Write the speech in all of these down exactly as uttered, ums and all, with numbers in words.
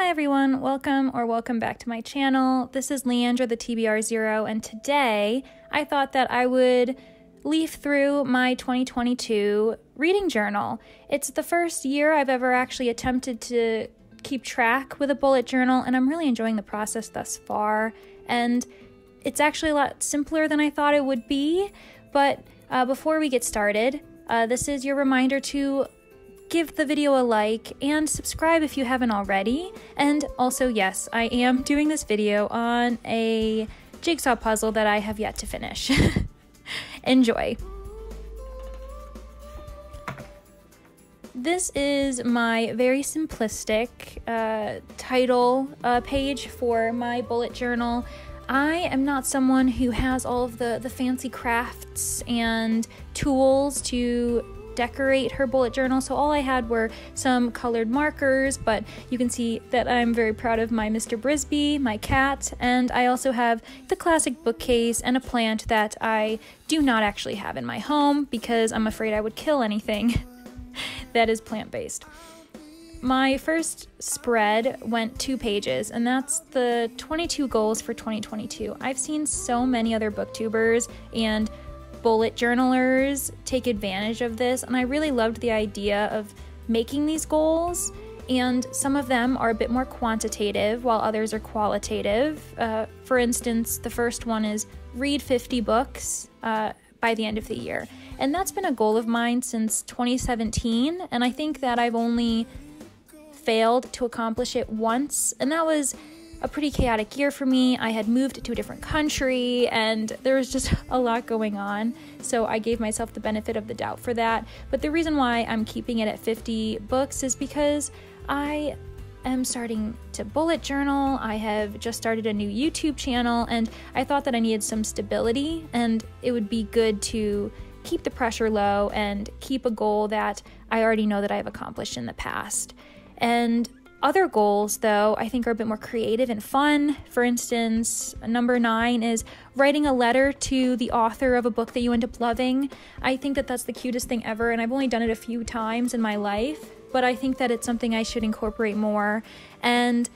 Hi everyone, welcome or welcome back to my channel. This is Leandra, the T B R Zero, and today I thought that I would leaf through my twenty twenty-two reading journal. It's the first year I've ever actually attempted to keep track with a bullet journal, and I'm really enjoying the process thus far. And it's actually a lot simpler than I thought it would be, but uh, before we get started, uh, this is your reminder to give the video a like and subscribe if you haven't already. And also, yes, I am doing this video on a jigsaw puzzle that I have yet to finish. Enjoy. This is my very simplistic uh, title uh, page for my bullet journal. I am not someone who has all of the, the fancy crafts and tools to decorate her bullet journal, so all I had were some colored markers, but you can see that I'm very proud of my Mister Brisby, my cat, and I also have the classic bookcase and a plant that I do not actually have in my home because I'm afraid I would kill anything that is plant-based. My first spread went two pages, and that's the twenty-two goals for twenty twenty-two. I've seen so many other booktubers and bullet journalers take advantage of this, and I really loved the idea of making these goals, and some of them are a bit more quantitative while others are qualitative. Uh, for instance, the first one is read fifty books uh, by the end of the year, and that's been a goal of mine since twenty seventeen, and I think that I've only failed to accomplish it once, and that was a pretty chaotic year for me. I had moved to a different country and there was just a lot going on, so I gave myself the benefit of the doubt for that. But the reason why I'm keeping it at fifty books is because I am starting to bullet journal. I have just started a new YouTube channel and I thought that I needed some stability, and it would be good to keep the pressure low and keep a goal that I already know that I've accomplished in the past. And other goals, though, I think are a bit more creative and fun. For instance, number nine is writing a letter to the author of a book that you end up loving. I think that that's the cutest thing ever, and I've only done it a few times in my life, but I think that it's something I should incorporate more. And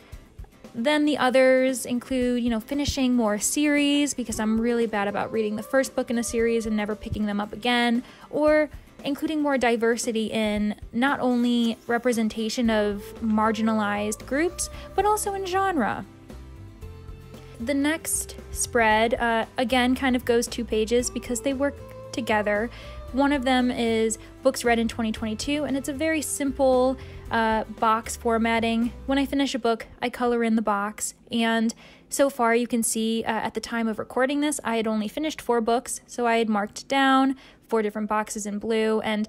then the others include, you know, finishing more series, because I'm really bad about reading the first book in a series and never picking them up again, or including more diversity in not only representation of marginalized groups, but also in genre. The next spread, uh, again, kind of goes two pages because they work together. One of them is books read in twenty twenty-two, and it's a very simple uh, box formatting. When I finish a book, I color in the box, and so far you can see uh, at the time of recording this, I had only finished four books, so I had marked down four different boxes in blue. And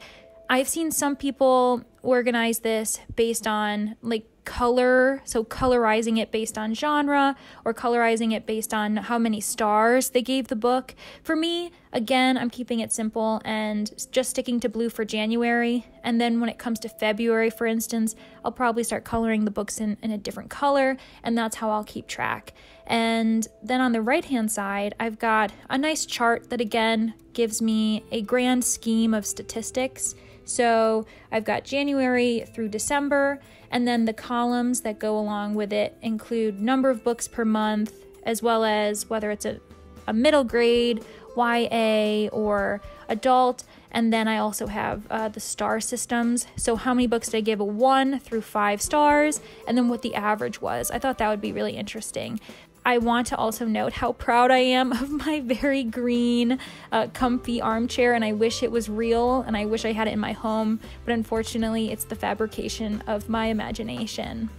I've seen some people organize this based on like color, so colorizing it based on genre or colorizing it based on how many stars they gave the book. For me, again, I'm keeping it simple and just sticking to blue for January, and then when it comes to February, for instance, I'll probably start coloring the books in, in a different color, and that's how I'll keep track. And then on the right hand side, I've got a nice chart that again gives me a grand scheme of statistics. So I've got January through December, and then the columns that go along with it include number of books per month, as well as whether it's a, a middle grade, Y A, or adult. And then I also have uh, the star systems. So how many books did I give a one through five stars, and then what the average was. I thought that would be really interesting. I want to also note how proud I am of my very green, uh, comfy armchair, and I wish it was real, and I wish I had it in my home, but unfortunately, it's the fabrication of my imagination.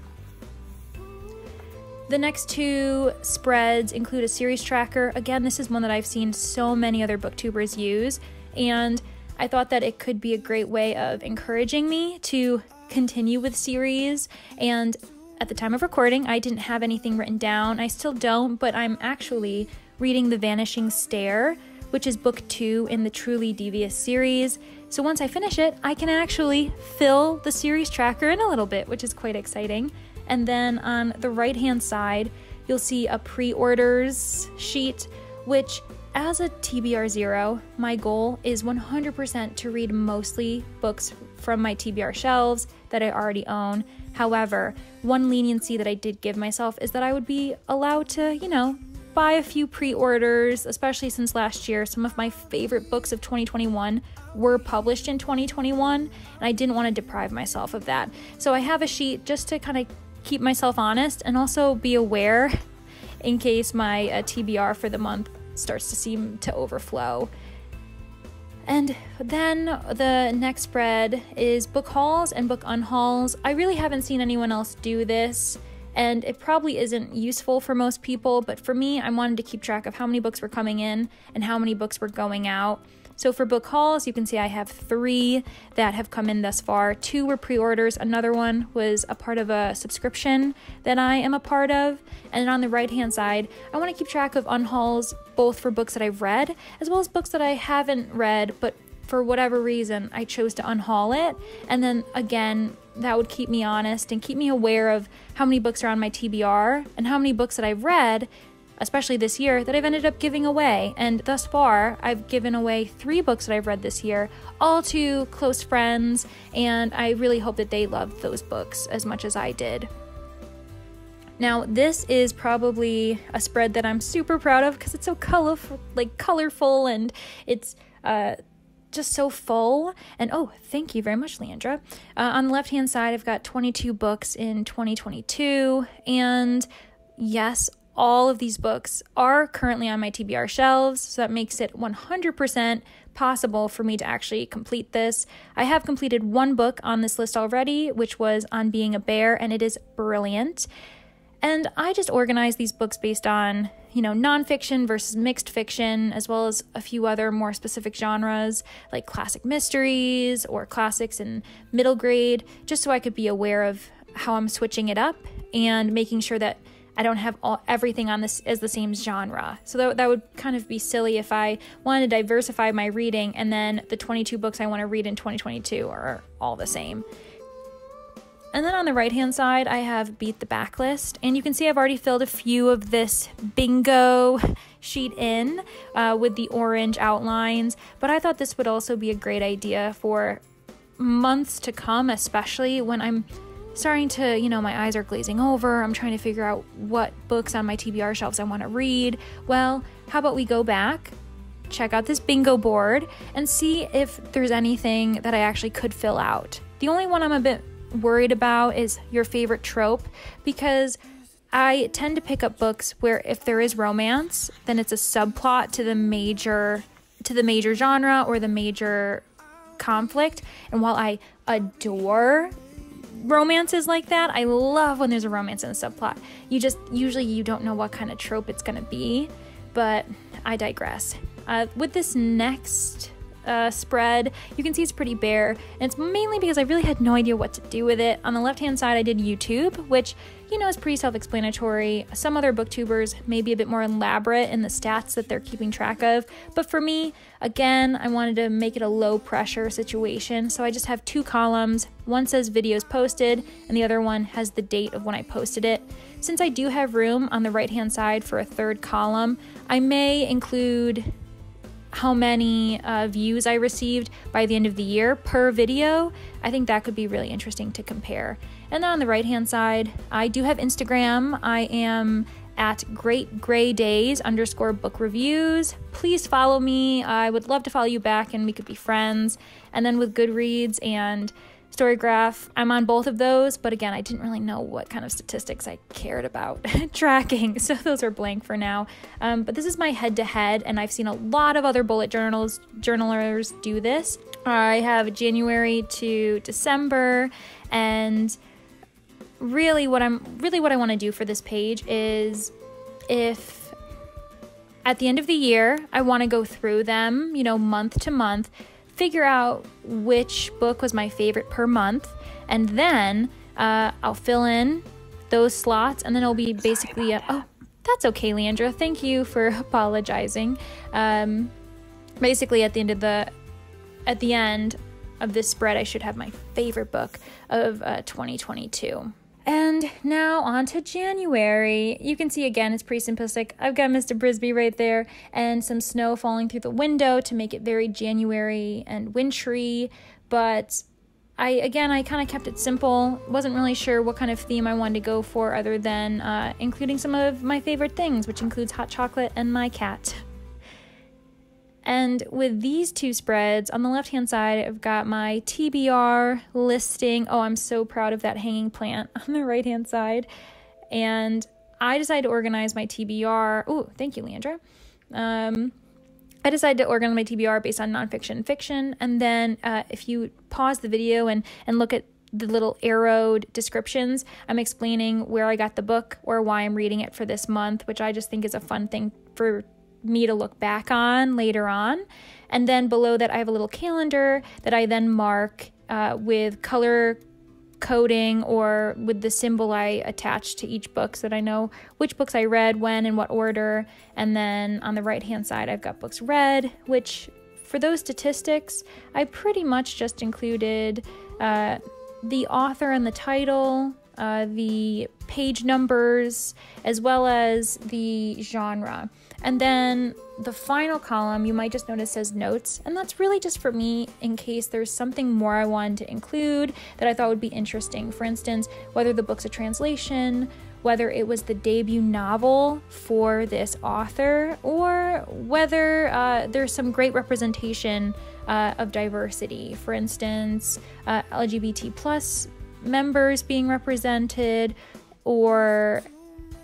The next two spreads include a series tracker. Again, this is one that I've seen so many other booktubers use, and I thought that it could be a great way of encouraging me to continue with series. And at the time of recording, I didn't have anything written down. I still don't, but I'm actually reading The Vanishing Stair, which is book two in the Truly Devious series. So once I finish it, I can actually fill the series tracker in a little bit, which is quite exciting. And then on the right-hand side, you'll see a pre-orders sheet, which As a T B R Zero, my goal is one hundred percent to read mostly books from my T B R shelves that I already own. However, one leniency that I did give myself is that I would be allowed to, you know, buy a few pre-orders, especially since last year some of my favorite books of twenty twenty-one were published in twenty twenty-one, and I didn't want to deprive myself of that. So I have a sheet just to kind of keep myself honest and also be aware in case my uh, T B R for the month starts to seem to overflow. And then the next spread is book hauls and book unhauls. I really haven't seen anyone else do this, and it probably isn't useful for most people, but for me, I wanted to keep track of how many books were coming in and how many books were going out. So for book hauls, you can see I have three that have come in thus far. Two were pre-orders, another one was a part of a subscription that I am a part of. And on the right-hand side, I wanna keep track of unhauls, both for books that I've read, as well as books that I haven't read, but for whatever reason, I chose to unhaul it. And then again, that would keep me honest and keep me aware of how many books are on my T B R and how many books that I've read, especially this year, that I've ended up giving away. And thus far, I've given away three books that I've read this year, all to close friends, and I really hope that they loved those books as much as I did. Now, this is probably a spread that I'm super proud of because it's so colorful, like colorful, and it's uh, just so full. And oh, thank you very much, Leandra. Uh, on the left-hand side, I've got twenty-two books in twenty twenty-two, and yes, all of these books are currently on my T B R shelves, so that makes it one hundred percent possible for me to actually complete this. I have completed one book on this list already, which was On Being a Bear, and it is brilliant. And I just organize these books based on, you know, nonfiction versus mixed fiction, as well as a few other more specific genres like classic mysteries or classics in middle grade, just so I could be aware of how I'm switching it up and making sure that I don't have all, everything on this as the same genre. So that, that would kind of be silly if I wanted to diversify my reading and then the twenty-two books I want to read in twenty twenty-two are all the same. And then on the right-hand side, I have Beat the Backlist. And you can see I've already filled a few of this bingo sheet in uh, with the orange outlines, but I thought this would also be a great idea for months to come, especially when I'm starting to, you know, my eyes are glazing over. I'm trying to figure out what books on my T B R shelves I want to read. Well, how about we go back, check out this bingo board, and see if there's anything that I actually could fill out. The only one I'm a bit worried about is your favorite trope, because I tend to pick up books where if there is romance, then it's a subplot to the major to the major genre or the major conflict. And while I adore romances like that, I love when there's a romance and a subplot. You just usually you don't know what kind of trope it's going to be, but I digress. Uh, with this next uh, spread, you can see it's pretty bare, and it's mainly because I really had no idea what to do with it. On the left-hand side, I did YouTube, which, you know, is pretty self-explanatory. Some other booktubers may be a bit more elaborate in the stats that they're keeping track of, but for me, again, I wanted to make it a low-pressure situation, so I just have two columns. One says videos posted, and the other one has the date of when I posted it. Since I do have room on the right-hand side for a third column, I may include how many uh, views I received by the end of the year per video. I think that could be really interesting to compare. And then on the right-hand side, I do have Instagram. I am at greatgreydays underscore book reviews. Please follow me. I would love to follow you back and we could be friends. And then with Goodreads and Storygraph, I'm on both of those, but again, I didn't really know what kind of statistics I cared about tracking, so those are blank for now. Um, but this is my head-to-head, and I've seen a lot of other bullet journals journalers do this. I have January to December, and really what I'm really what I want to do for this page is if at the end of the year I want to go through them, you know, month to month, figure out which book was my favorite per month, and then uh, I'll fill in those slots, and then it'll be basically a, that. Oh, that's okay, Leandra. Thank you for apologizing. Um, basically, at the end of the at the end of this spread, I should have my favorite book of uh, twenty twenty-two. And now on to January. You can see again, it's pretty simplistic. I've got Mister Brisby right there and some snow falling through the window to make it very January and wintry. But I, again, I kind of kept it simple. Wasn't really sure what kind of theme I wanted to go for other than uh, including some of my favorite things, which includes hot chocolate and my cat. And with these two spreads, on the left-hand side, I've got my T B R listing. Oh, I'm so proud of that hanging plant on the right-hand side. And I decided to organize my T B R. Oh, thank you, Leandra. Um, I decided to organize my T B R based on nonfiction and fiction. And then uh, if you pause the video and, and look at the little arrowed descriptions, I'm explaining where I got the book or why I'm reading it for this month, which I just think is a fun thing for me to look back on later on. And then below that I have a little calendar that I then mark uh, with color coding or with the symbol I attach to each book so that I know which books I read, when, in what order. And then on the right hand side I've got books read, which for those statistics I pretty much just included uh, the author and the title, uh, the page numbers, as well as the genre. And then the final column, you might just notice, says notes. And that's really just for me in case there's something more I wanted to include that I thought would be interesting. For instance, whether the book's a translation, whether it was the debut novel for this author, or whether uh, there's some great representation uh, of diversity. For instance, uh, L G B T plus members being represented, or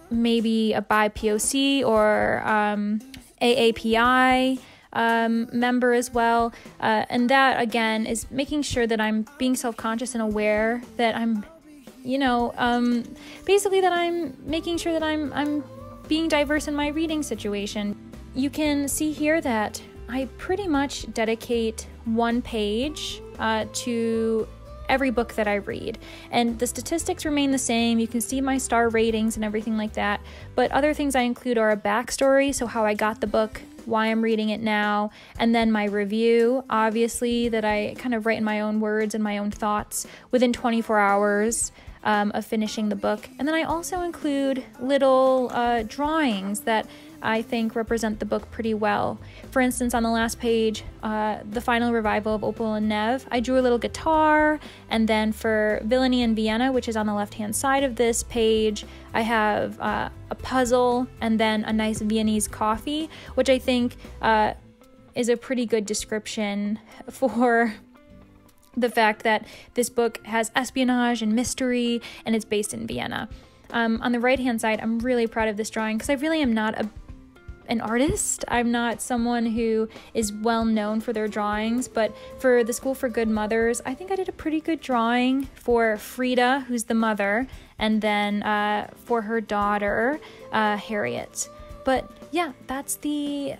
maybe a bi P O C or um, A A P I um, member as well. Uh, and that, again, is making sure that I'm being self-conscious and aware that I'm, you know, um, basically that I'm making sure that I'm, I'm being diverse in my reading situation. You can see here that I pretty much dedicate one page uh, to every book that I read. And the statistics remain the same. You can see my star ratings and everything like that. But other things I include are a backstory, so how I got the book, why I'm reading it now, and then my review, obviously, that I kind of write in my own words and my own thoughts within twenty-four hours um, of finishing the book. And then I also include little uh, drawings that I think represent the book pretty well. For instance, on the last page, uh, The Final Revival of Opal and Neve, I drew a little guitar, and then for Villainy in Vienna, which is on the left-hand side of this page, I have uh, a puzzle and then a nice Viennese coffee, which I think uh, is a pretty good description for the fact that this book has espionage and mystery, and it's based in Vienna. Um, on the right-hand side, I'm really proud of this drawing because I really am not a an artist. I'm not someone who is well known for their drawings, but for the School for Good Mothers, I think I did a pretty good drawing for Frida, who's the mother, and then uh, for her daughter, uh, Harriet. But yeah, that's the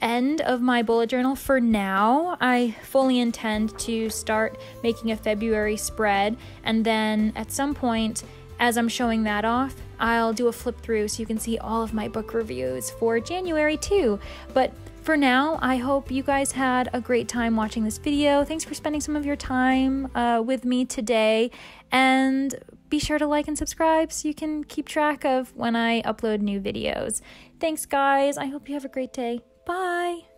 end of my bullet journal for now. I fully intend to start making a February spread, and then at some point, as I'm showing that off, I'll do a flip through so you can see all of my book reviews for January too. But for now, I hope you guys had a great time watching this video. Thanks for spending some of your time uh, with me today. And be sure to like and subscribe so you can keep track of when I upload new videos. Thanks, guys. I hope you have a great day. Bye.